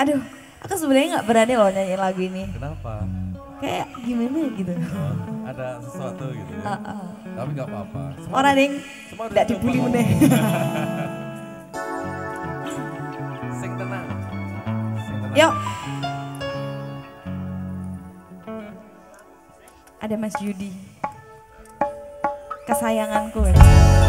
Aduh, aku sebenarnya nggak berani loh nyanyi lagu ini. Kenapa? Kayak gimana gitu. Oh, ada sesuatu gitu. Tapi nggak apa-apa. Orang ding, nggak dibully meneh. Sing tenang. Yuk. Ada Mas Yudi. Kesayanganku.